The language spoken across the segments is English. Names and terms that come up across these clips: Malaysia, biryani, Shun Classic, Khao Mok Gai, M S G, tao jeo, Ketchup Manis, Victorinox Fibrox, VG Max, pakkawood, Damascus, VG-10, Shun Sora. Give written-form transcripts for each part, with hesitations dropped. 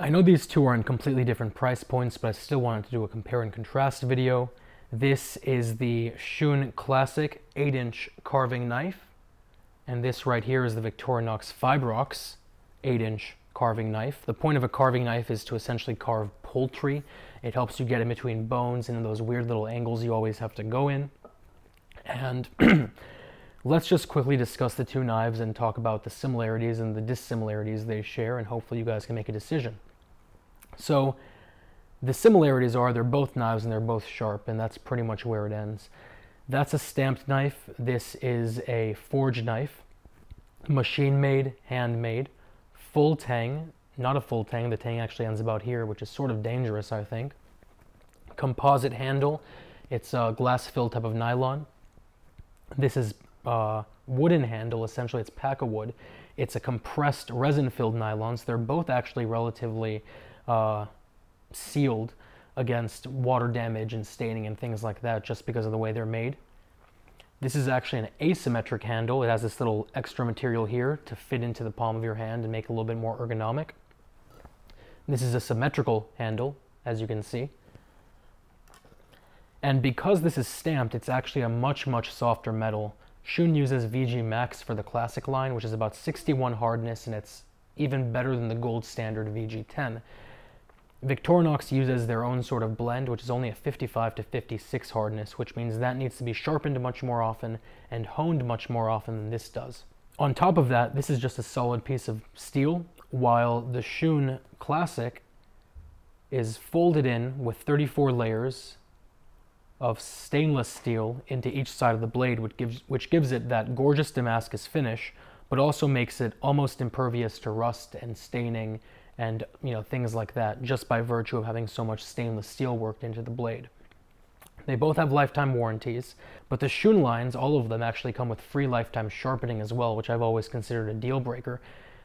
I know these two are on completely different price points, but I still wanted to do a compare and contrast video. This is the Shun Classic 8-inch carving knife, and this right here is the Victorinox Fibrox 8-inch carving knife. The point of a carving knife is to essentially carve poultry. It helps you get in between bones and in those weird little angles you always have to go in. And let's just quickly discuss the two knives and talk about the similarities and the dissimilarities they share, and hopefully you guys can make a decision. So the similarities are they're both knives and they're both sharp, and that's pretty much where it ends. That's a stamped knife. This is a forged knife, machine-made, handmade, full tang, not a full tang, the tang actually ends about here, which is sort of dangerous, I think. Composite handle, it's a glass-filled type of nylon. This is wooden handle, essentially it's pakkawood. It's a compressed resin-filled nylon, so they're both actually relatively sealed against water damage and staining and things like that just because of the way they're made. This is actually an asymmetric handle. It has this little extra material here to fit into the palm of your hand and make it a little bit more ergonomic. This is a symmetrical handle, as you can see. And because this is stamped, it's actually a much, much softer metal. Shun uses VG Max for the Classic line, which is about 61 hardness, and it's even better than the gold standard VG-10. Victorinox uses their own sort of blend, which is only a 55 to 56 hardness, which means that needs to be sharpened much more often and honed much more often than this does. On top of that, this is just a solid piece of steel, while the Shun Classic is folded in with 34 layers of stainless steel into each side of the blade, which gives it that gorgeous Damascus finish, but also makes it almost impervious to rust and staining and, you know, things like that, just by virtue of having so much stainless steel worked into the blade. They both have lifetime warranties, but the Shun lines, all of them, actually come with free lifetime sharpening as well, which I've always considered a deal breaker,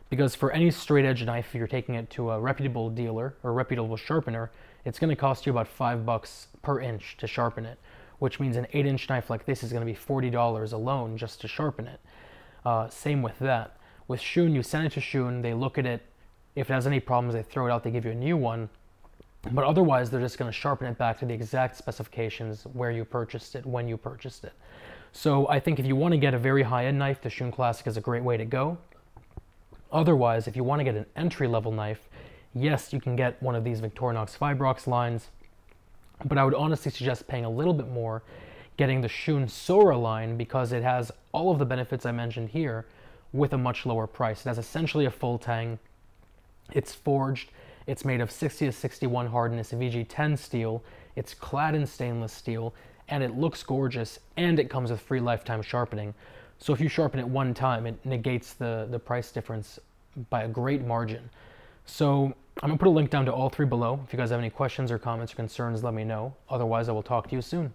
because for any straight edge knife, if you're taking it to a reputable dealer or reputable sharpener, it's gonna cost you about $5 per inch to sharpen it, which means an 8-inch knife like this is gonna be $40 alone just to sharpen it. Same with that. With Shun, you send it to Shun, they look at it. If it has any problems, they throw it out, they give you a new one. But otherwise, they're just going to sharpen it back to the exact specifications where you purchased it, when you purchased it. So I think if you want to get a very high-end knife, the Shun Classic is a great way to go. Otherwise, if you want to get an entry-level knife, yes, you can get one of these Victorinox Fibrox lines, but I would honestly suggest paying a little bit more, getting the Shun Sora line, because it has all of the benefits I mentioned here with a much lower price. It has essentially a full tang. It's forged, it's made of 60 to 61 hardness VG-10 steel, it's clad in stainless steel, and it looks gorgeous, and it comes with free lifetime sharpening. So if you sharpen it one time, it negates the price difference by a great margin. So I'm going to put a link down to all three below. If you guys have any questions or comments or concerns, let me know. Otherwise, I will talk to you soon.